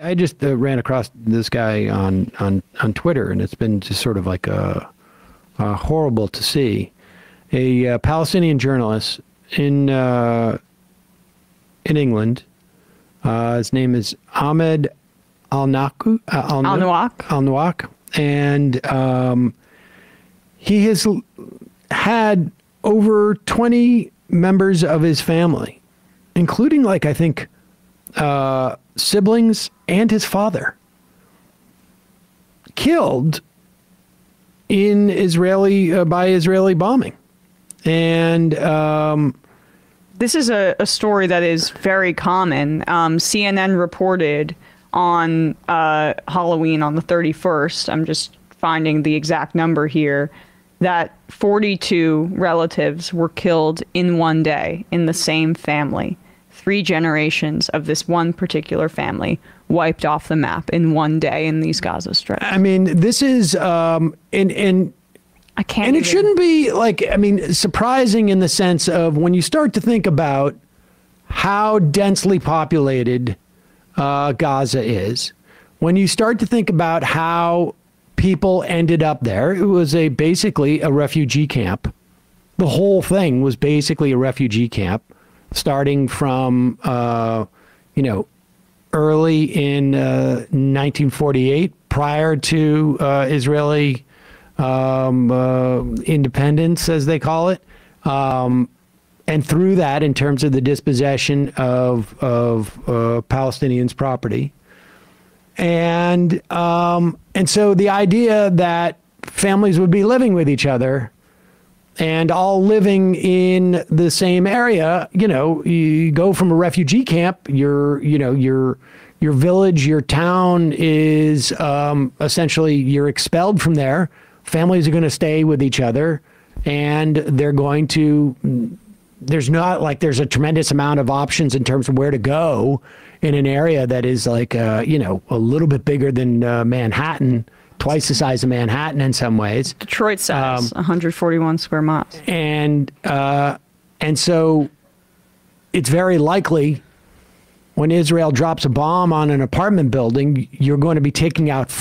I just ran across this guy on Twitter, and it's been just sort of like a horrible to see. A Palestinian journalist in England. His name is Ahmed Al-Naouq. Al-Naouq, and he has had over 20 members of his family, including, like, I think, siblings and his father, killed in Israeli by Israeli bombing. And this is a story that is very common. CNN reported on Halloween, on the 31st, I'm just finding the exact number here, that 42 relatives were killed in one day in the same family. 3 generations of this one particular family wiped off the map in one day in these Gaza Strip. I mean, this is and it shouldn't be, like, I mean, surprising in the sense of when you start to think about how densely populated Gaza is, when you start to think about how people ended up there. It was basically a refugee camp. The whole thing was basically a refugee camp, starting from, you know, early in 1948, prior to Israeli independence, as they call it, and through that in terms of the dispossession of Palestinians' property. And so the idea that families would be living with each other and all living in the same area, you know, you go from a refugee camp, your village, your town is essentially, you're expelled from there. Families are going to stay with each other, and they're going to, there's not like there's a tremendous amount of options in terms of where to go in an area that is, like, you know, a little bit bigger than Manhattan. Twice the size of Manhattan in some ways. Detroit size, 141 square miles. And so it's very likely when Israel drops a bomb on an apartment building, you're going to be taking out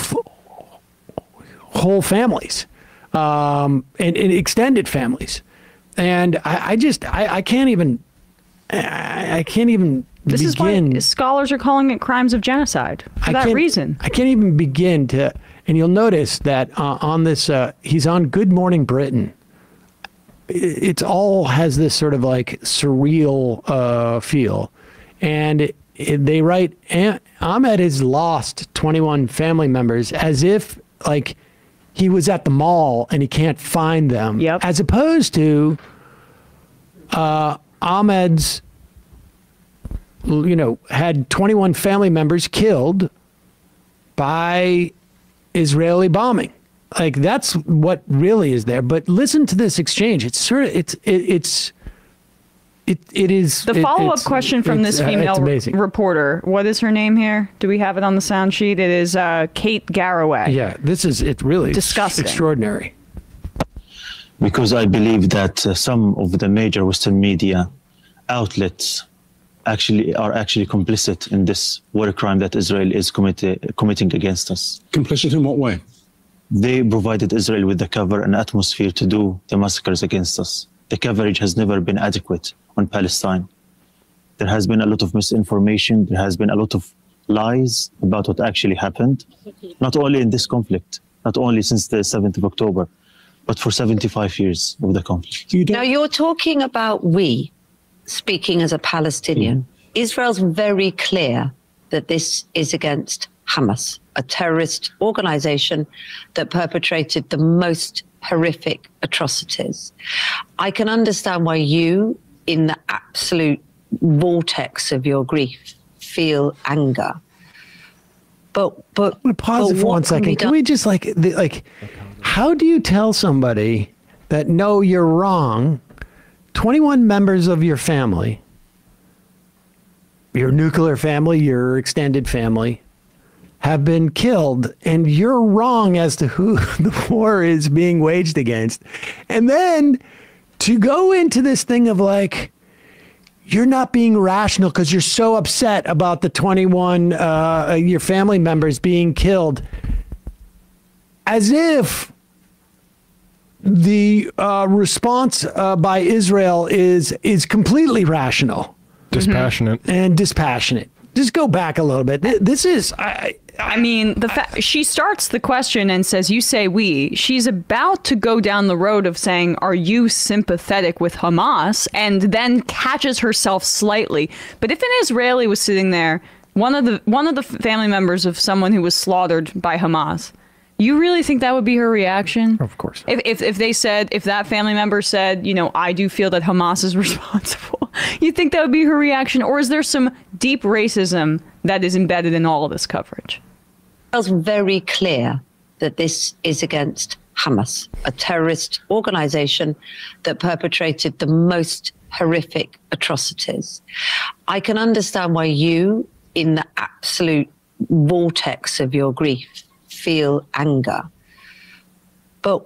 whole families, and extended families. And I can't even, I can't even. This begin. Is why scholars are calling it crimes of genocide for that reason. I can't even begin to, and you'll notice that on this, he's on Good Morning Britain. It's all has this sort of like surreal feel. And they write, Ahmed has lost 21 family members, as if, like, he was at the mall and he can't find them. Yep. As opposed to Ahmed's, you know, had 21 family members killed by Israeli bombing. Like, that's what really is there. But listen to this exchange. It's sort of, it is. The follow-up question from this female reporter, what is her name here? Do we have it on the sound sheet? It is Kate Garraway. Yeah, this is, it really disgusting. Extraordinary. Because I believe that some of the major Western media outlets are actually complicit in this war crime that Israel is committing against us. Complicit in what way? They provided Israel with the cover and atmosphere to do the massacres against us. The coverage has never been adequate on Palestine. There has been a lot of misinformation. There has been a lot of lies about what actually happened, not only in this conflict, not only since the 7th of October, but for 75 years of the conflict. Now, you're talking about we. Speaking as a Palestinian, Israel's very clear that this is against Hamas, a terrorist organization that perpetrated the most horrific atrocities. I can understand why you, in the absolute vortex of your grief, feel anger. But I'm gonna pause it for 1 second. Can we just, like, how do you tell somebody that, no, you're wrong? 21 members of your family, your nuclear family, your extended family, have been killed, and you're wrong as to who the war is being waged against. And then to go into this thing of, like, you're not being rational because you're so upset about the 21, your family members being killed. As if the response by Israel is completely rational. Dispassionate. Mm-hmm. And dispassionate. Just go back a little bit. This is... I mean, the fact she starts the question and says, you say we, she's about to go down the road of saying, are you sympathetic with Hamas? And then catches herself slightly. But if an Israeli was sitting there, one of the family members of someone who was slaughtered by Hamas, you really think that would be her reaction? Of course. If they said, if that family member said, you know, I do feel that Hamas is responsible, you think that would be her reaction? Or is there some deep racism that is embedded in all of this coverage? It was very clear that this is against Hamas, a terrorist organization that perpetrated the most horrific atrocities. I can understand why you, in the absolute vortex of your grief, feel anger. But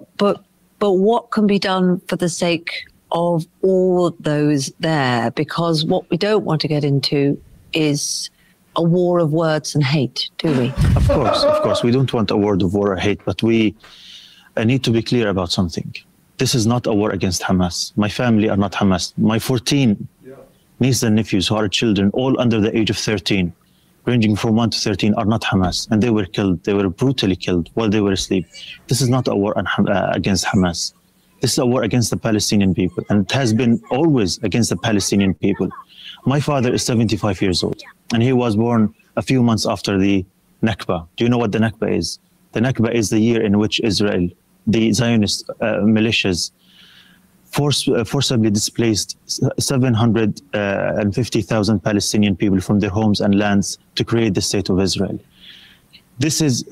what can be done for the sake of all those there? Because what we don't want to get into is a war of words and hate, do we? Of course, we don't want a word of war or hate, but we need to be clear about something. This is not a war against Hamas. My family are not Hamas. My 14 nieces and nephews who are children, all under the age of 13, ranging from 1 to 13, are not Hamas. And they were killed, they were brutally killed while they were asleep. This is not a war against Hamas. This is a war against the Palestinian people. And it has been always against the Palestinian people. My father is 75 years old, and he was born a few months after the Nakba. Do you know what the Nakba is? The Nakba is the year in which Israel, the Zionist militias, forcibly displaced 750,000 Palestinian people from their homes and lands to create the state of Israel. This is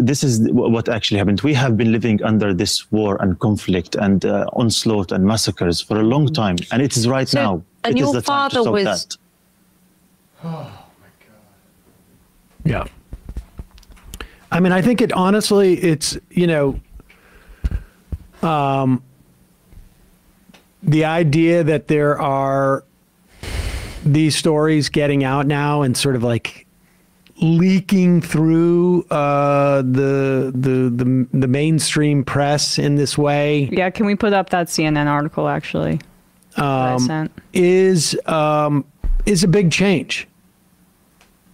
what actually happened. We have been living under this war and conflict and onslaught and massacres for a long time, and it is right now. And your father was... That. Oh my God. Yeah. I mean, I think it honestly, it's, you know, the idea that there are these stories getting out now and sort of like leaking through the mainstream press in this way. Yeah, can we put up that CNN article actually? Is a big change.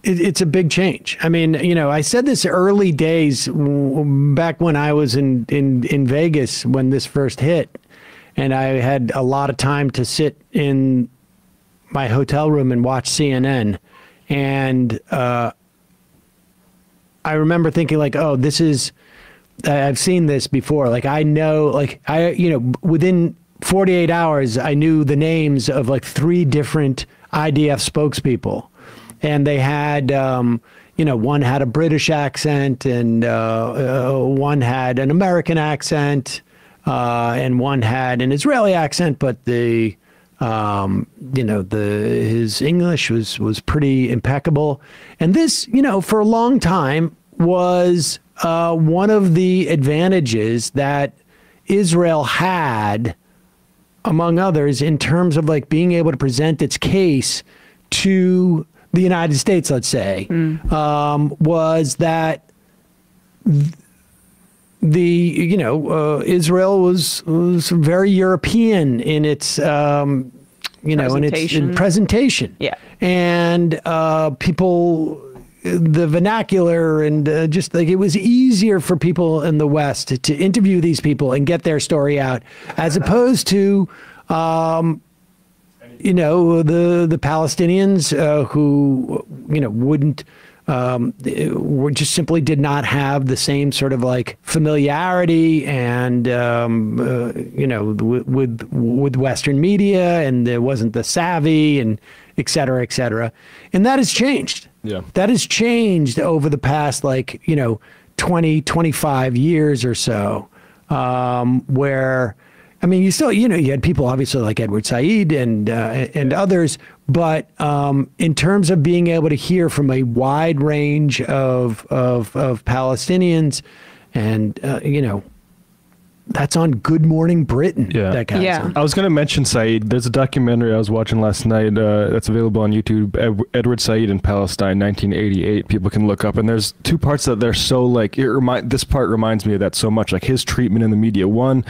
It's a big change. I mean, you know, I said this early days back when I was in Vegas when this first hit, and I had a lot of time to sit in my hotel room and watch CNN. And I remember thinking like, oh, this is, I've seen this before. Like I know, like I, you know, within 48 hours, I knew the names of like 3 different IDF spokespeople, and they had, you know, one had a British accent, and one had an American accent, and one had an Israeli accent, but the, you know, his English was pretty impeccable. And this, you know, for a long time was one of the advantages that Israel had, among others, in terms of like being able to present its case to the United States, let's say, was that you know, Israel was very European in its, you know, in presentation. Yeah. And people, the vernacular, and just like it was easier for people in the West to interview these people and get their story out, as opposed to, you know, the Palestinians who, you know, wouldn't, were just simply did not have the same sort of like familiarity and, you know, with Western media, and there wasn't the savvy, and et cetera, et cetera. And that has changed. Yeah, that has changed over the past, like, you know, 20, 25 years or so, where, I mean, you still, you know, you had people obviously like Edward Said and others, but in terms of being able to hear from a wide range of Palestinians and, you know, That's on Good Morning Britain. Yeah. That guy. Yeah. I was going to mention Said. There's a documentary I was watching last night that's available on YouTube. Edward Said in Palestine, 1988. People can look up. And there's two parts that they're so like. This part reminds me of that so much. Like his treatment in the media. One,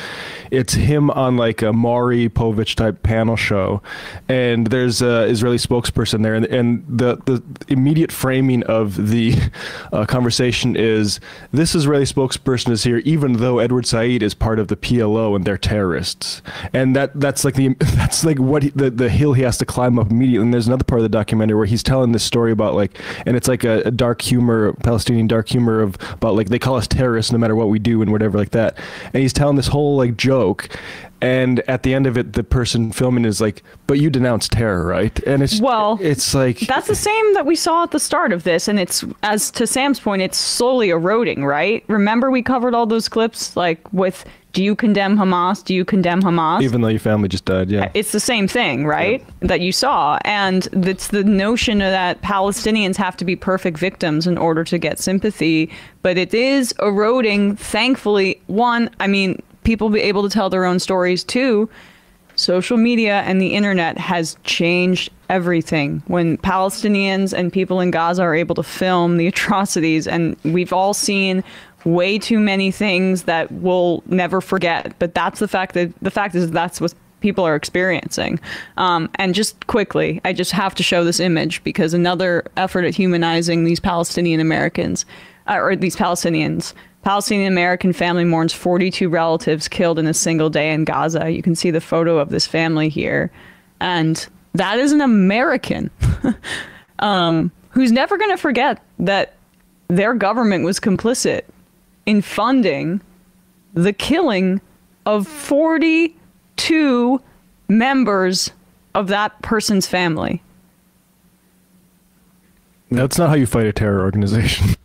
it's him on like a Maury Povich type panel show, and there's a Israeli spokesperson there, and the immediate framing of the conversation is this Israeli spokesperson is here even though Edward Said is part of the PLO and they're terrorists, and that's like what the hill he has to climb up immediately. And there's another part of the documentary where he's telling this story about like, and it's like a dark humor, Palestinian dark humor of about like they call us terrorists no matter what we do and whatever like that, and he's telling this whole like joke. And at the end of it, the person filming is like, but you denounce terror, right? And it's, well, it's like, that's the same that we saw at the start of this. And it's, as to Sam's point, it's slowly eroding, right? Remember we covered all those clips, like with, do you condemn Hamas? Do you condemn Hamas? Even though your family just died, yeah. It's the same thing, right? Yeah. That you saw. And it's the notion that Palestinians have to be perfect victims in order to get sympathy. But it is eroding, thankfully. One, I mean, people be able to tell their own stories too. Social media and the internet has changed everything. When Palestinians and people in Gaza are able to film the atrocities, and we've all seen way too many things that we'll never forget, but that's the fact, that the fact is that's what people are experiencing. And just quickly, I just have to show this image because another effort at humanizing these Palestinian Americans, or these Palestinians. Palestinian American family mourns 42 relatives killed in a single day in Gaza. You can see the photo of this family here. And that is an American who's never going to forget that their government was complicit in funding the killing of 42 members of that person's family. That's not how you fight a terror organization.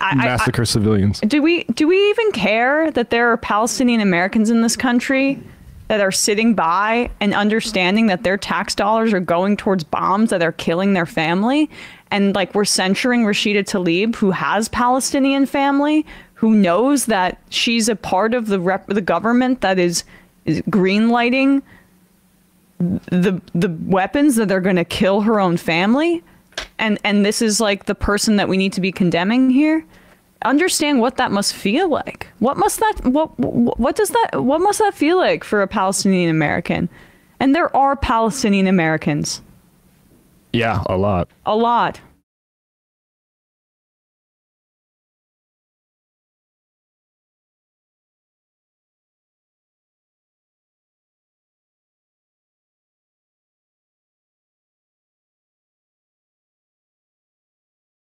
Massacre civilians. Do we even care that there are Palestinian Americans in this country that are sitting by and understanding that their tax dollars are going towards bombs that are killing their family? And like, we're censuring Rashida Tlaib, who has Palestinian family, who knows that she's a part of the government that is greenlighting the weapons that are going to kill her own family. And this is like the person that we need to be condemning here. Understand what that must feel like. What must that feel like for a Palestinian American? And there are Palestinian Americans. Yeah, a lot. A lot.